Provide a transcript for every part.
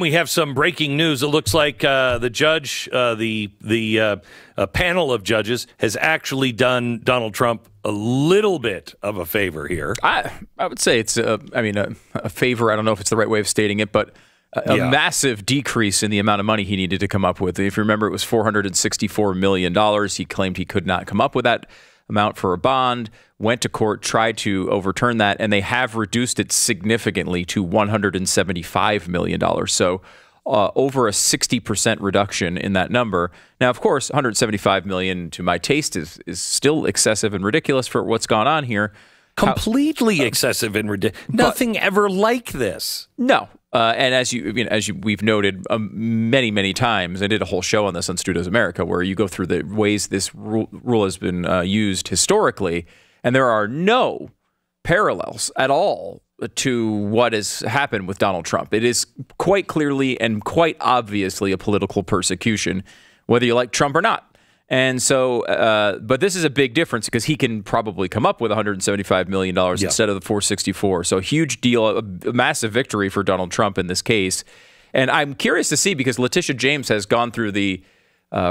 We have some breaking news. It looks like the judge, the panel of judges, has actually done Donald Trump a little bit of a favor here. I would say it's a favor. I don't know if it's the right way of stating it, but a massive decrease in the amount of money he needed to come up with. If you remember, it was $464 million. He claimed he could not come up with that amount for a bond, went to court, tried to overturn that, and they have reduced it significantly to $175 million. So over a 60% reduction in that number. Now, of course, $175 million to my taste is still excessive and ridiculous for what's gone on here. Completely excessive and ridiculous. Nothing ever like this. No. And as we've noted many times, I did a whole show on this on Studios America, where you go through the ways this rule has been used historically, and there are no parallels at all to what has happened with Donald Trump. It is quite clearly and quite obviously a political persecution, whether you like Trump or not. And so, but this is a big difference because he can probably come up with $175 million instead of the $464. So huge deal, a massive victory for Donald Trump in this case. And I'm curious to see, because Letitia James has gone through the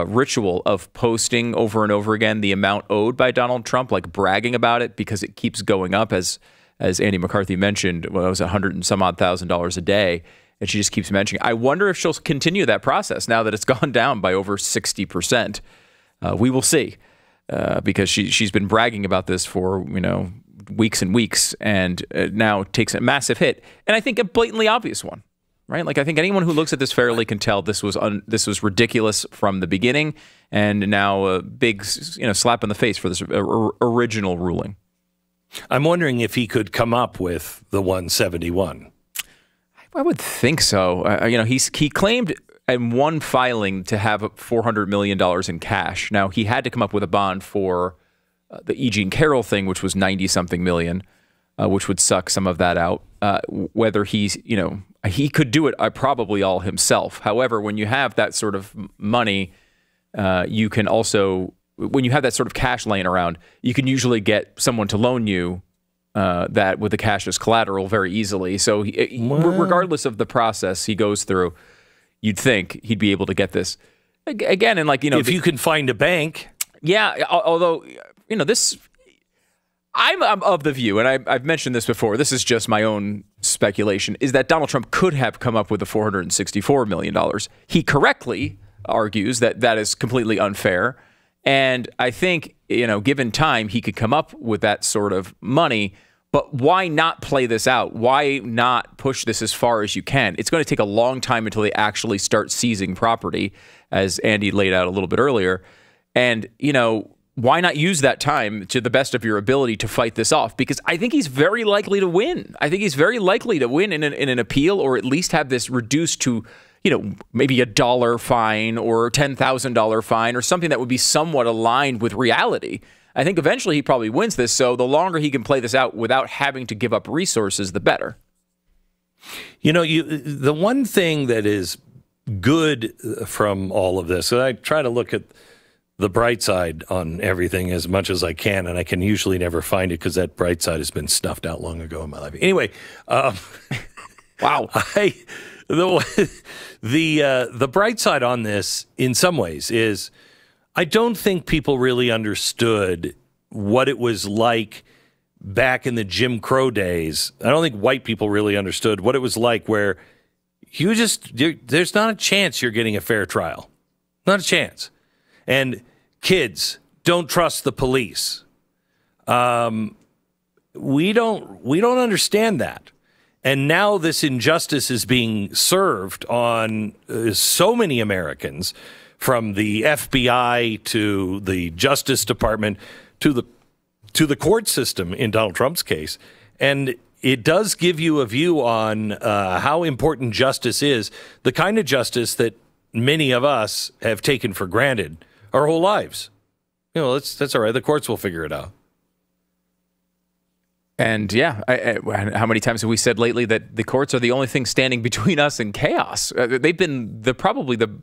ritual of posting over and over again the amount owed by Donald Trump, like bragging about it, because it keeps going up. As Annie McCarthy mentioned, well, it was $100 and some odd thousand a day. And she just keeps mentioning. I wonder if she'll continue that process now that it's gone down by over 60%. We will see, because she's been bragging about this for, you know, weeks and weeks, and now takes a massive hit, and I think a blatantly obvious one, right? Like, I think anyone who looks at this fairly can tell this was ridiculous from the beginning, and now a big, you know, slap in the face for this original ruling. I'm wondering if he could come up with the 171. I would think so. You know, he claimed in one filing to have $400 million in cash. Now, he had to come up with a bond for the E. Jean Carroll thing, which was 90-something million, which would suck some of that out. Whether he's, you know, he could do it probably all himself. However, when you have that sort of money, you can also, when you have that sort of cash laying around, you can usually get someone to loan you that with the cash as collateral very easily. So regardless of the process he goes through, you'd think he'd be able to get this again. And, like, you know, if you can find a bank. Yeah. Although, you know, this, I'm of the view, and I've mentioned this before, this is just my own speculation, is that Donald Trump could have come up with the $464 million. He correctly argues that that is completely unfair. And I think, you know, given time, he could come up with that sort of money. But why not play this out? Why not push this as far as you can? It's going to take a long time until they actually start seizing property, as Andy laid out a little bit earlier. And, you know, why not use that time to the best of your ability to fight this off? Because I think he's very likely to win. I think he's very likely to win in an appeal, or at least have this reduced to, you know, maybe $1 fine or $10,000 fine or something that would be somewhat aligned with reality. I think eventually he probably wins this, so the longer he can play this out without having to give up resources, the better. You know, the one thing that is good from all of this, and I try to look at the bright side on everything as much as I can, and I can usually never find it because that bright side has been snuffed out long ago in my life. Anyway, wow. The bright side on this, in some ways, is I don't think people really understood what it was like back in the Jim Crow days. I don't think white people really understood what it was like, where you just, there's not a chance you're getting a fair trial. Not a chance. And kids, don't trust the police. We don't understand that. And now this injustice is being served on so many Americans, from the FBI to the Justice Department to the court system in Donald Trump's case. And it does give you a view on how important justice is, the kind of justice that many of us have taken for granted our whole lives. You know, that's all right. The courts will figure it out. And yeah, how many times have we said lately that the courts are the only thing standing between us and chaos? They've been probably the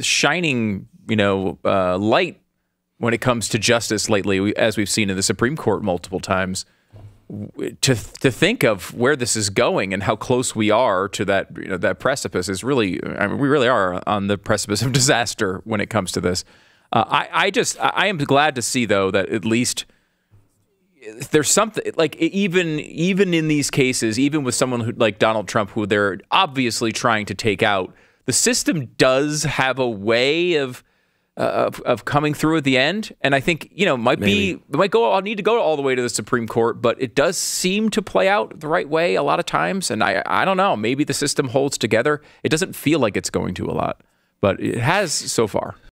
shining, you know, light when it comes to justice lately, as we've seen in the Supreme Court multiple times. to think of where this is going and how close we are to that, you know, that precipice is really, I mean, we really are on the precipice of disaster when it comes to this. I am glad to see, though, that at least there's something, like, even in these cases, even with someone who, like Donald Trump, who they're obviously trying to take out, the system does have a way of coming through at the end. And I think, you know, I'll need to go all the way to the Supreme Court, but it does seem to play out the right way a lot of times. And I don't know, maybe the system holds together. It doesn't feel like it's going to a lot, but it has so far.